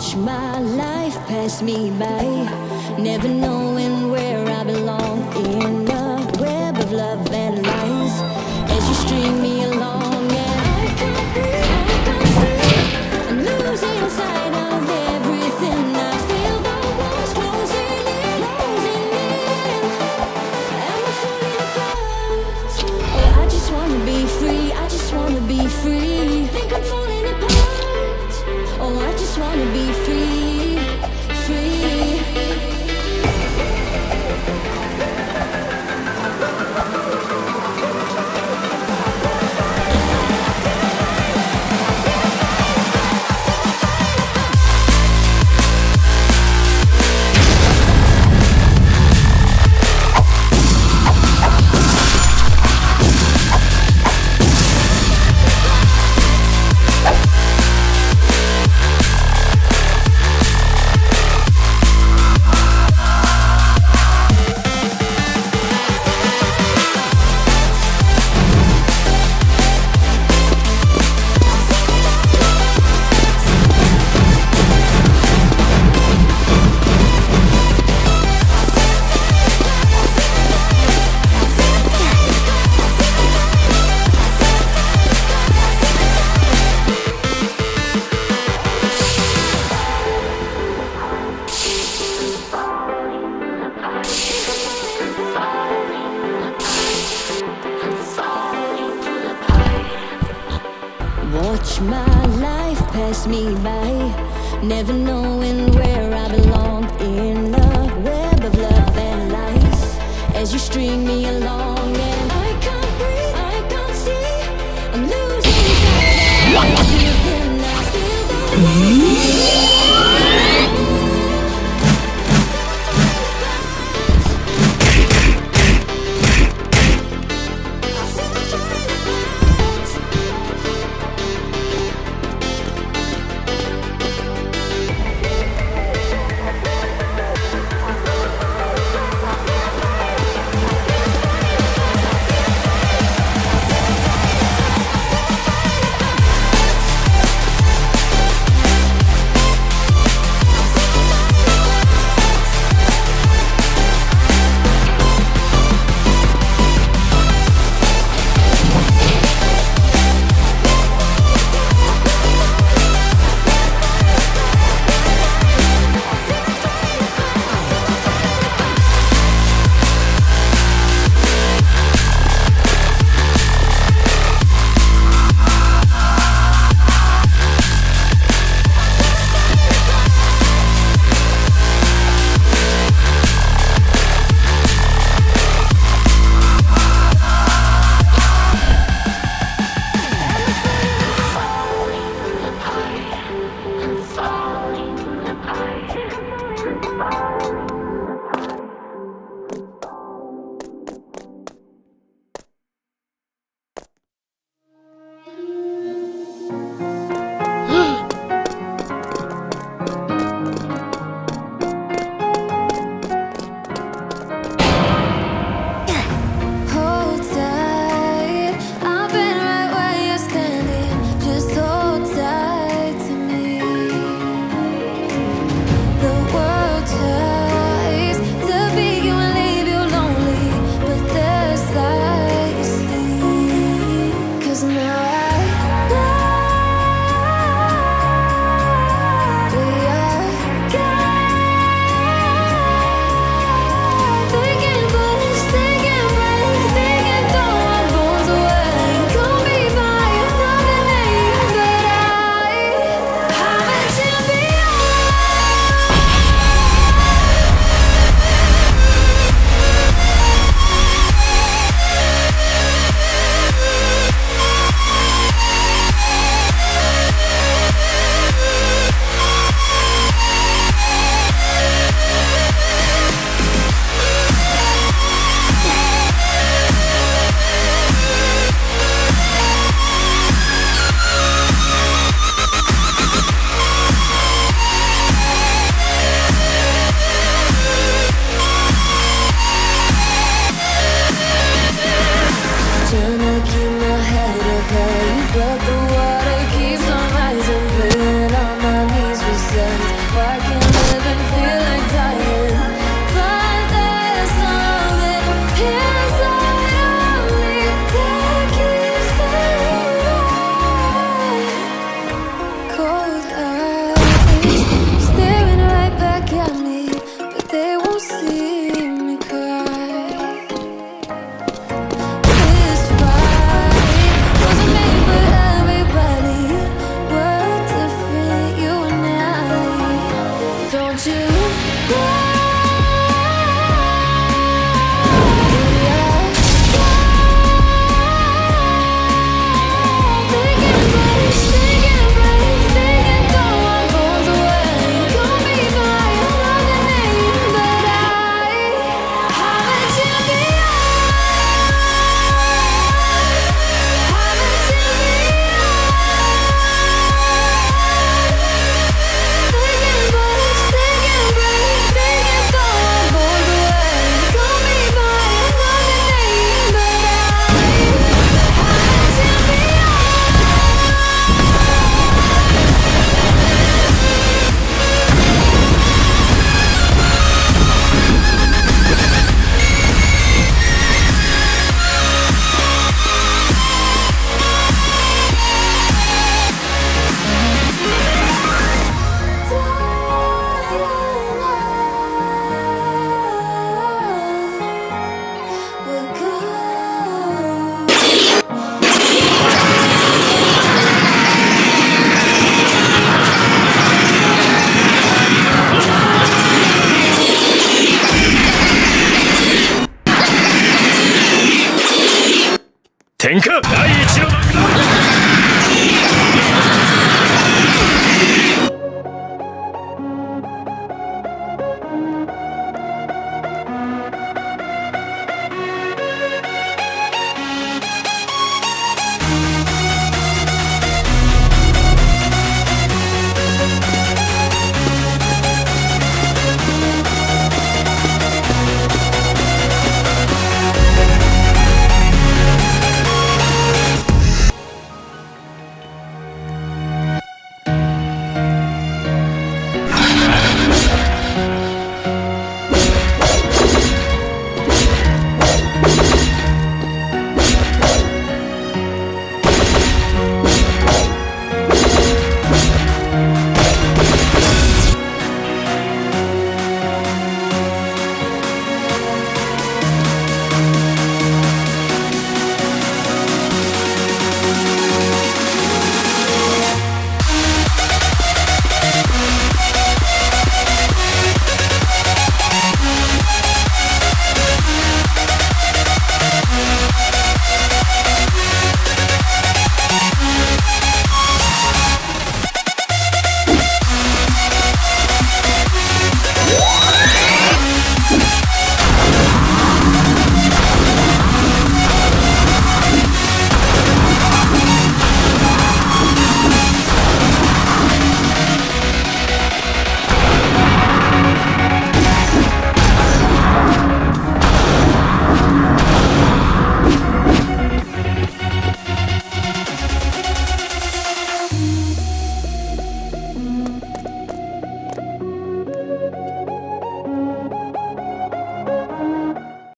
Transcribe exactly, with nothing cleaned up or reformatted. watch my life pass me by, never knowing where I belong in a web of love and lies, as you string me along and I can't breathe, I can't see, I'm losing sight of everything, I feel the walls closing in, closing in, am I falling apart? Oh, I just wanna be free, I just wanna be free, think I'm falling. Oh, I just wanna be free, free. Watch my life pass me by, never knowing where I belong in a web of love and lies, as you string me along and I can't breathe, I can't see, I'm losing sight of everything. 天下！